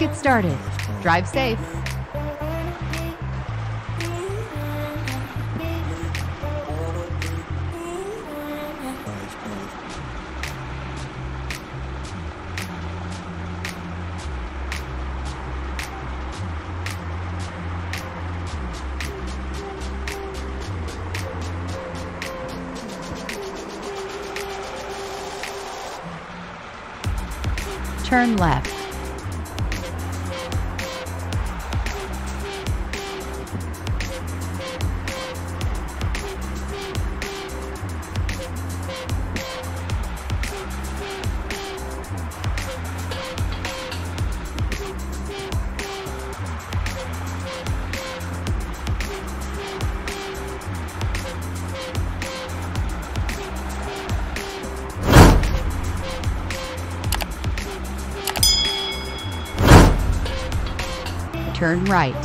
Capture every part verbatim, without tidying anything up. get started. Drive safe. Turn left. Turn right.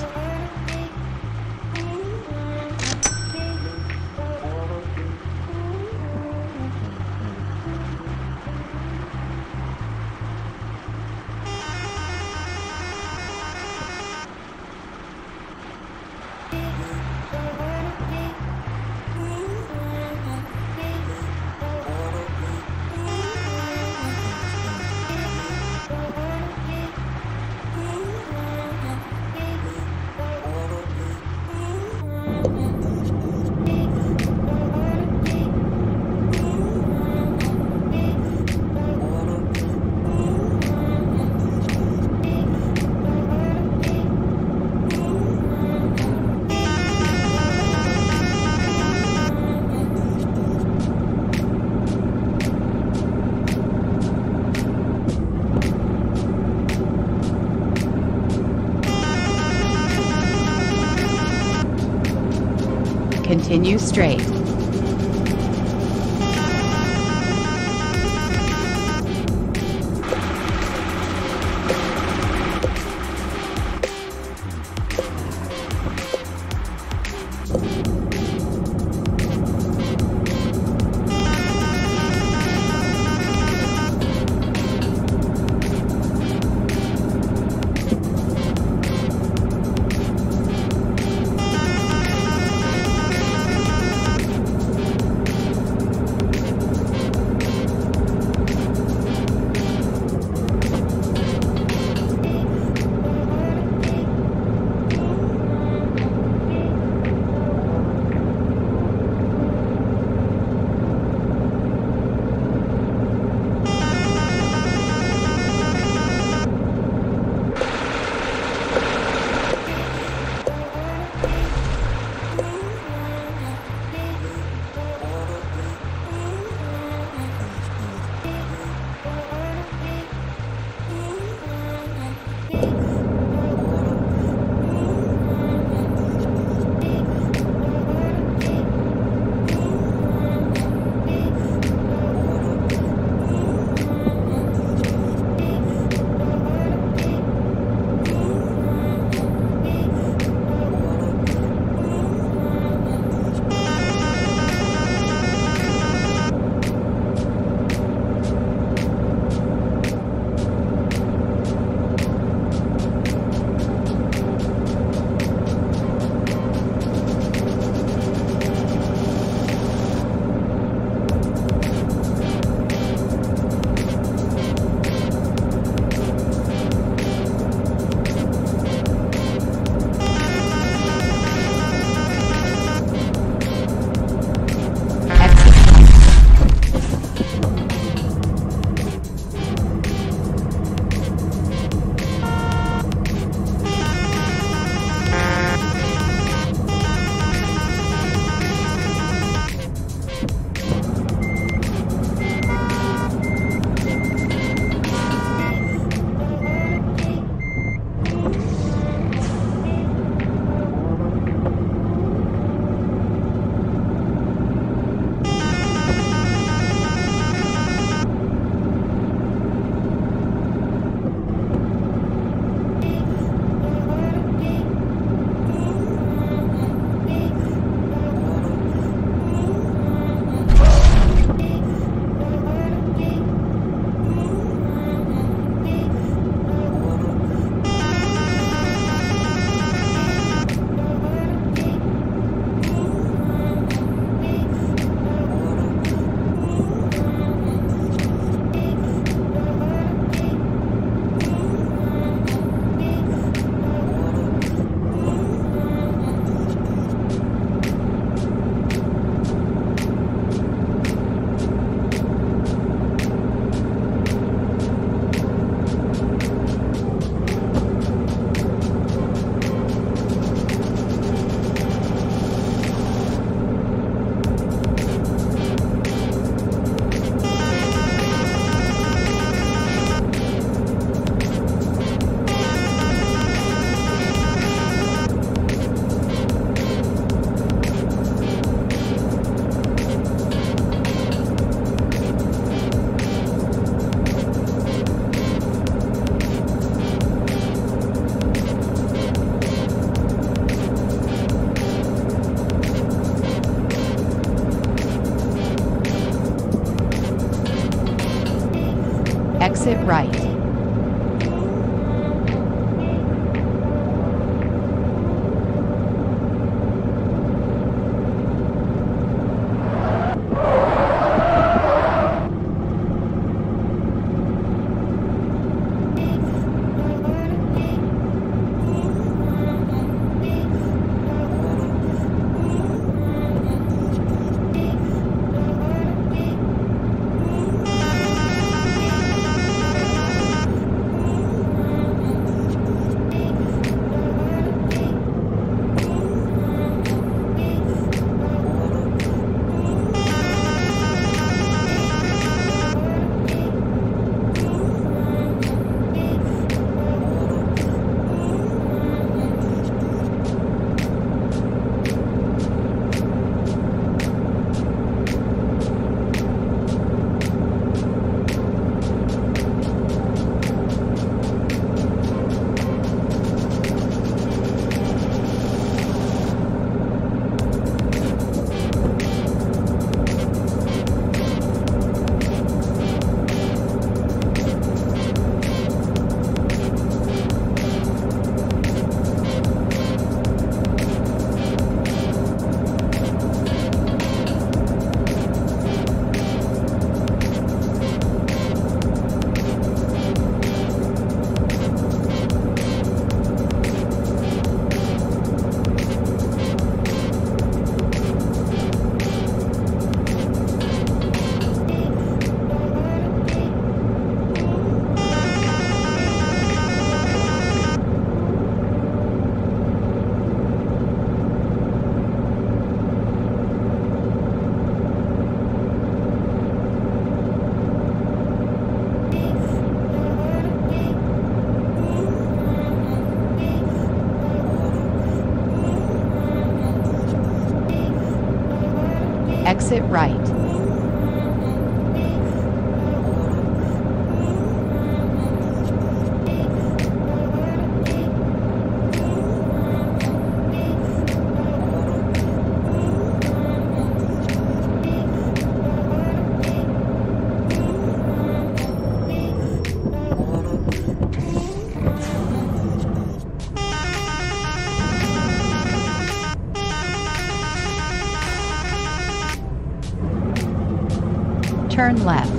Continue straight. Exit right. Exit right. Turn left.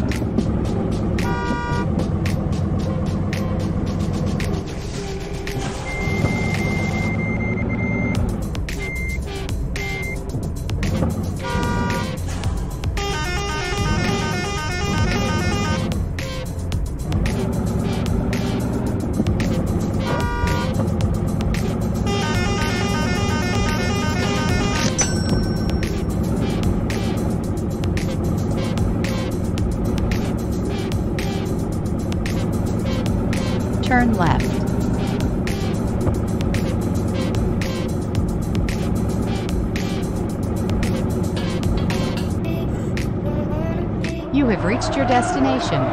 Turn left. You have reached your destination.